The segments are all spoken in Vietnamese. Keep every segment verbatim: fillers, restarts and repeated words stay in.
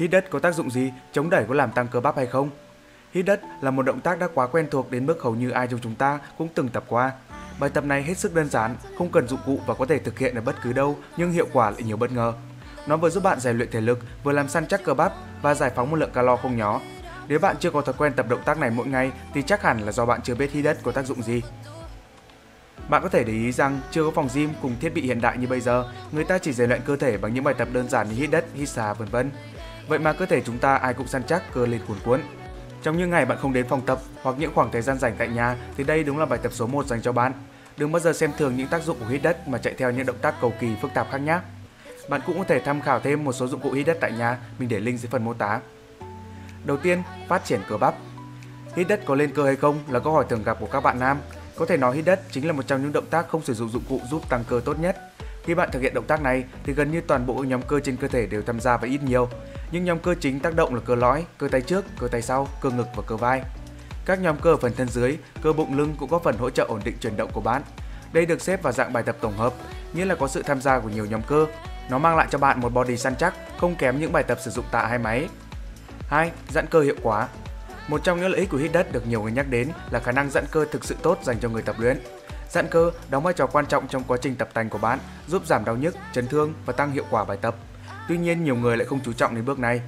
Hít đất có tác dụng gì, chống đẩy có làm tăng cơ bắp hay không? Hít đất là một động tác đã quá quen thuộc đến mức hầu như ai trong chúng ta cũng từng tập qua. Bài tập này hết sức đơn giản, không cần dụng cụ và có thể thực hiện ở bất cứ đâu, nhưng hiệu quả lại nhiều bất ngờ. Nó vừa giúp bạn rèn luyện thể lực, vừa làm săn chắc cơ bắp và giải phóng một lượng calo không nhỏ. Nếu bạn chưa có thói quen tập động tác này mỗi ngày thì chắc hẳn là do bạn chưa biết hít đất có tác dụng gì. Bạn có thể để ý rằng chưa có phòng gym cùng thiết bị hiện đại như bây giờ, người ta chỉ rèn luyện cơ thể bằng những bài tập đơn giản như hít đất, hít xà vân vân. Vậy mà cơ thể chúng ta ai cũng săn chắc, cơ lên cuồn cuộn. Trong những ngày bạn không đến phòng tập hoặc những khoảng thời gian rảnh tại nhà thì đây đúng là bài tập số một dành cho bạn. Đừng bao giờ xem thường những tác dụng của hít đất mà chạy theo những động tác cầu kỳ phức tạp khác nhé. Bạn cũng có thể tham khảo thêm một số dụng cụ hít đất tại nhà, mình để link dưới phần mô tả. Đầu tiên, phát triển cơ bắp. Hít đất có lên cơ hay không là câu hỏi thường gặp của các bạn nam. Có thể nói hít đất chính là một trong những động tác không sử dụng dụng cụ giúp tăng cơ tốt nhất. Khi bạn thực hiện động tác này thì gần như toàn bộ các nhóm cơ trên cơ thể đều tham gia và ít nhiều. Những nhóm cơ chính tác động là cơ lõi, cơ tay trước, cơ tay sau, cơ ngực và cơ vai. Các nhóm cơ ở phần thân dưới, cơ bụng lưng cũng có phần hỗ trợ ổn định chuyển động của bạn. Đây được xếp vào dạng bài tập tổng hợp, nghĩa là có sự tham gia của nhiều nhóm cơ. Nó mang lại cho bạn một body săn chắc, không kém những bài tập sử dụng tạ hay máy. hai. Giãn cơ hiệu quả. Một trong những lợi ích của hít đất được nhiều người nhắc đến là khả năng giãn cơ thực sự tốt dành cho người tập luyện. Giãn cơ đóng vai trò quan trọng trong quá trình tập tành của bạn, giúp giảm đau nhức, chấn thương và tăng hiệu quả bài tập. Tuy nhiên, nhiều người lại không chú trọng đến bước này.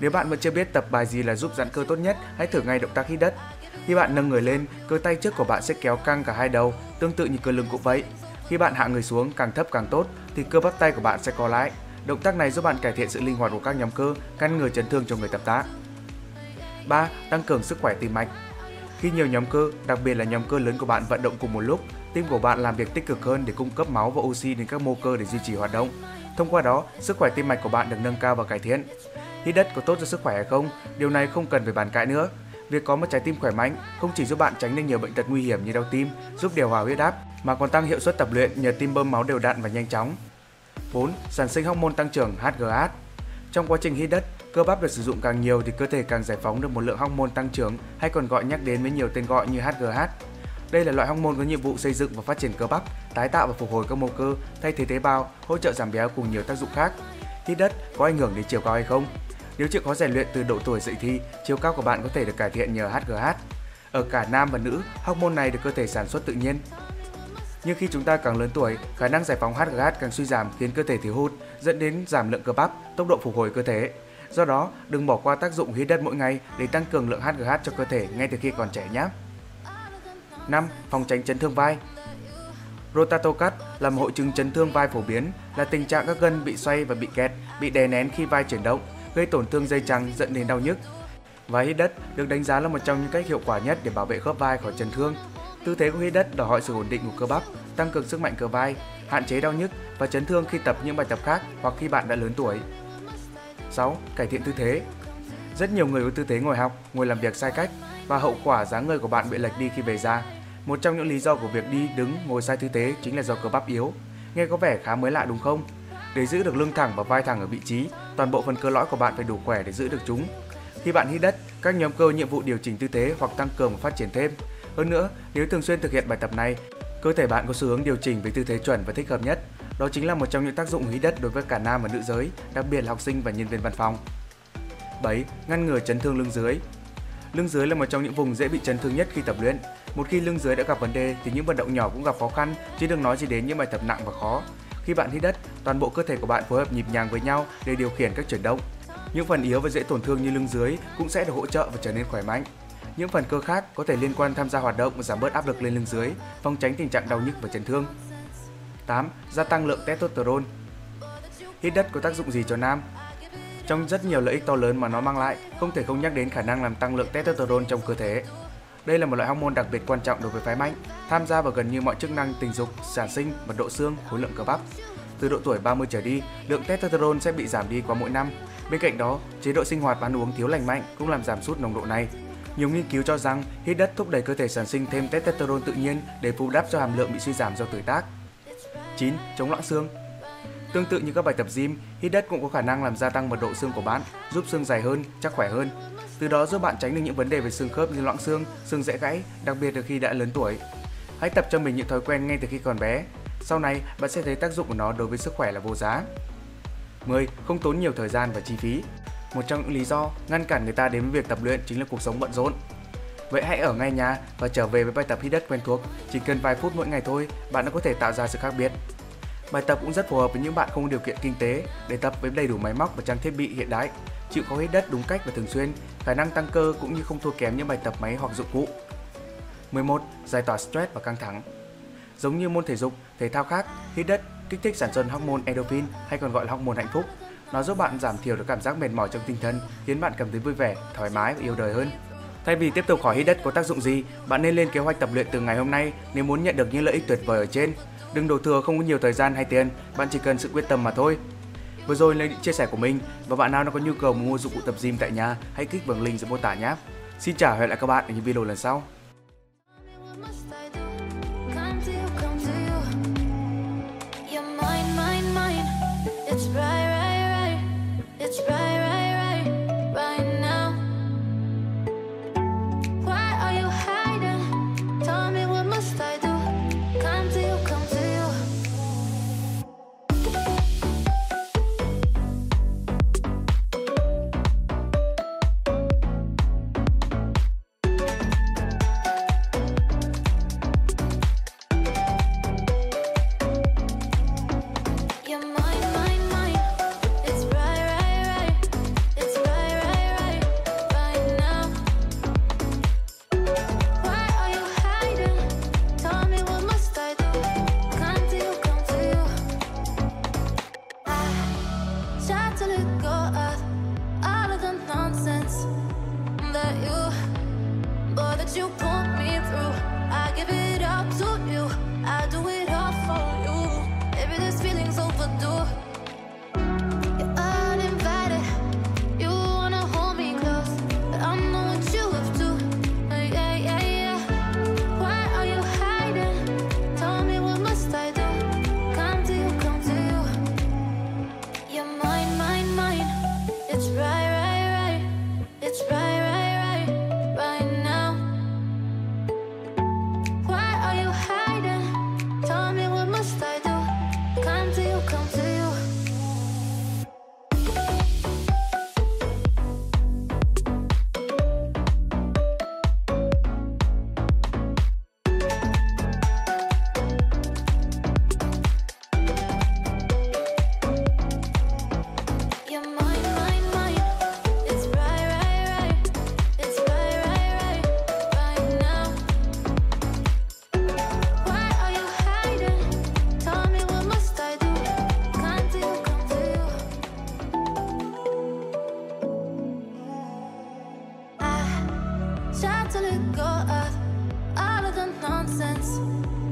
Nếu bạn vẫn chưa biết tập bài gì là giúp giãn cơ tốt nhất, hãy thử ngay động tác hít đất. Khi bạn nâng người lên, cơ tay trước của bạn sẽ kéo căng cả hai đầu, tương tự như cơ lưng cũng vậy. Khi bạn hạ người xuống càng thấp càng tốt thì cơ bắp tay của bạn sẽ co lại. Động tác này giúp bạn cải thiện sự linh hoạt của các nhóm cơ, ngăn ngừa chấn thương cho người tập tạ. ba. Tăng cường sức khỏe tim mạch. Khi nhiều nhóm cơ, đặc biệt là nhóm cơ lớn của bạn vận động cùng một lúc, tim của bạn làm việc tích cực hơn để cung cấp máu và oxy đến các mô cơ để duy trì hoạt động. Thông qua đó, sức khỏe tim mạch của bạn được nâng cao và cải thiện. Hít đất có tốt cho sức khỏe hay không? Điều này không cần phải bàn cãi nữa. Việc có một trái tim khỏe mạnh không chỉ giúp bạn tránh được nhiều bệnh tật nguy hiểm như đau tim, giúp điều hòa huyết áp mà còn tăng hiệu suất tập luyện nhờ tim bơm máu đều đặn và nhanh chóng. bốn. Sản sinh hormone tăng trưởng H G H. Trong quá trình hít đất, cơ bắp được sử dụng càng nhiều thì cơ thể càng giải phóng được một lượng hormone tăng trưởng, hay còn gọi nhắc đến với nhiều tên gọi như H G H. Đây là loại hormone có nhiệm vụ xây dựng và phát triển cơ bắp, tái tạo và phục hồi các mô cơ, thay thế tế bào, hỗ trợ giảm béo cùng nhiều tác dụng khác. Hít đất có ảnh hưởng đến chiều cao hay không? Nếu chịu khó rèn luyện từ độ tuổi dậy thì, chiều cao của bạn có thể được cải thiện nhờ H G H. Ở cả nam và nữ, hormone này được cơ thể sản xuất tự nhiên. Nhưng khi chúng ta càng lớn tuổi, khả năng giải phóng H G H càng suy giảm khiến cơ thể thiếu hụt, dẫn đến giảm lượng cơ bắp, tốc độ phục hồi cơ thể. Do đó, đừng bỏ qua tác dụng hít đất mỗi ngày để tăng cường lượng H G H cho cơ thể ngay từ khi còn trẻ nhé. năm. Phòng tránh chấn thương vai. Rotator cuff là một hội chứng chấn thương vai phổ biến, là tình trạng các gân bị xoay và bị kẹt, bị đè nén khi vai chuyển động, gây tổn thương dây chằng dẫn đến đau nhức. Và hít đất được đánh giá là một trong những cách hiệu quả nhất để bảo vệ khớp vai khỏi chấn thương. Tư thế của hít đất đòi hỏi sự ổn định của cơ bắp, tăng cường sức mạnh cơ vai, hạn chế đau nhức và chấn thương khi tập những bài tập khác hoặc khi bạn đã lớn tuổi. sáu. Cải thiện tư thế. Rất nhiều người có tư thế ngồi học, ngồi làm việc sai cách và hậu quả dáng người của bạn bị lệch đi khi về già. Một trong những lý do của việc đi, đứng, ngồi sai tư thế chính là do cơ bắp yếu. Nghe có vẻ khá mới lạ đúng không? Để giữ được lưng thẳng và vai thẳng ở vị trí, toàn bộ phần cơ lõi của bạn phải đủ khỏe để giữ được chúng. Khi bạn hít đất, các nhóm cơ nhiệm vụ điều chỉnh tư thế hoặc tăng cường và phát triển thêm. Hơn nữa, nếu thường xuyên thực hiện bài tập này, cơ thể bạn có xu hướng điều chỉnh với tư thế chuẩn và thích hợp nhất. Đó chính là một trong những tác dụng hít đất đối với cả nam và nữ giới, đặc biệt là học sinh và nhân viên văn phòng. bảy. Ngăn ngừa chấn thương lưng dưới. Lưng dưới là một trong những vùng dễ bị chấn thương nhất khi tập luyện. Một khi lưng dưới đã gặp vấn đề thì những vận động nhỏ cũng gặp khó khăn, chứ đừng nói gì đến những bài tập nặng và khó. Khi bạn hít đất, toàn bộ cơ thể của bạn phối hợp nhịp nhàng với nhau để điều khiển các chuyển động. Những phần yếu và dễ tổn thương như lưng dưới cũng sẽ được hỗ trợ và trở nên khỏe mạnh. Những phần cơ khác có thể liên quan tham gia hoạt động và giảm bớt áp lực lên lưng dưới, phòng tránh tình trạng đau nhức và chấn thương. tám. Gia tăng lượng testosterone. Hít đất có tác dụng gì cho nam? Trong rất nhiều lợi ích to lớn mà nó mang lại, không thể không nhắc đến khả năng làm tăng lượng testosterone trong cơ thể. Đây là một loại hormone đặc biệt quan trọng đối với phái mạnh, tham gia vào gần như mọi chức năng tình dục, sản sinh, mật độ xương, khối lượng cơ bắp. Từ độ tuổi ba mươi trở đi, lượng testosterone sẽ bị giảm đi qua mỗi năm. Bên cạnh đó, chế độ sinh hoạt và ăn uống thiếu lành mạnh cũng làm giảm sút nồng độ này. Nhiều nghiên cứu cho rằng hít đất thúc đẩy cơ thể sản sinh thêm testosterone tự nhiên để bù đắp cho hàm lượng bị suy giảm do tuổi tác. chín. Chống loãng xương. Tương tự như các bài tập gym, hít đất cũng có khả năng làm gia tăng mật độ xương của bạn, giúp xương dày hơn, chắc khỏe hơn. Từ đó giúp bạn tránh được những vấn đề về xương khớp như loãng xương, xương dễ gãy, đặc biệt là khi đã lớn tuổi. Hãy tập cho mình những thói quen ngay từ khi còn bé. Sau này, bạn sẽ thấy tác dụng của nó đối với sức khỏe là vô giá. mười. Không tốn nhiều thời gian và chi phí. Một trong những lý do ngăn cản người ta đến với việc tập luyện chính là cuộc sống bận rộn. Vậy hãy ở ngay nhà và trở về với bài tập hít đất quen thuộc, chỉ cần vài phút mỗi ngày thôi, bạn đã có thể tạo ra sự khác biệt. Bài tập cũng rất phù hợp với những bạn không có điều kiện kinh tế để tập với đầy đủ máy móc và trang thiết bị hiện đại, chịu khó hít đất đúng cách và thường xuyên, khả năng tăng cơ cũng như không thua kém những bài tập máy hoặc dụng cụ. mười một. Giải tỏa stress và căng thẳng. Giống như môn thể dục, thể thao khác, hít đất kích thích sản sinh hormone endorphin hay còn gọi là hormone hạnh phúc. Nó giúp bạn giảm thiểu được cảm giác mệt mỏi trong tinh thần, khiến bạn cảm thấy vui vẻ, thoải mái và yêu đời hơn. Thay vì tiếp tục hỏi hít đất có tác dụng gì, bạn nên lên kế hoạch tập luyện từ ngày hôm nay nếu muốn nhận được những lợi ích tuyệt vời ở trên. Đừng đổ thừa không có nhiều thời gian hay tiền, bạn chỉ cần sự quyết tâm mà thôi. Vừa rồi là những chia sẻ của mình, và bạn nào đang có nhu cầu mua dụng cụ tập gym tại nhà, hãy kích vào link dưới mô tả nhé. Xin chào và hẹn lại các bạn ở những video lần sau. Try to let go of all of the nonsense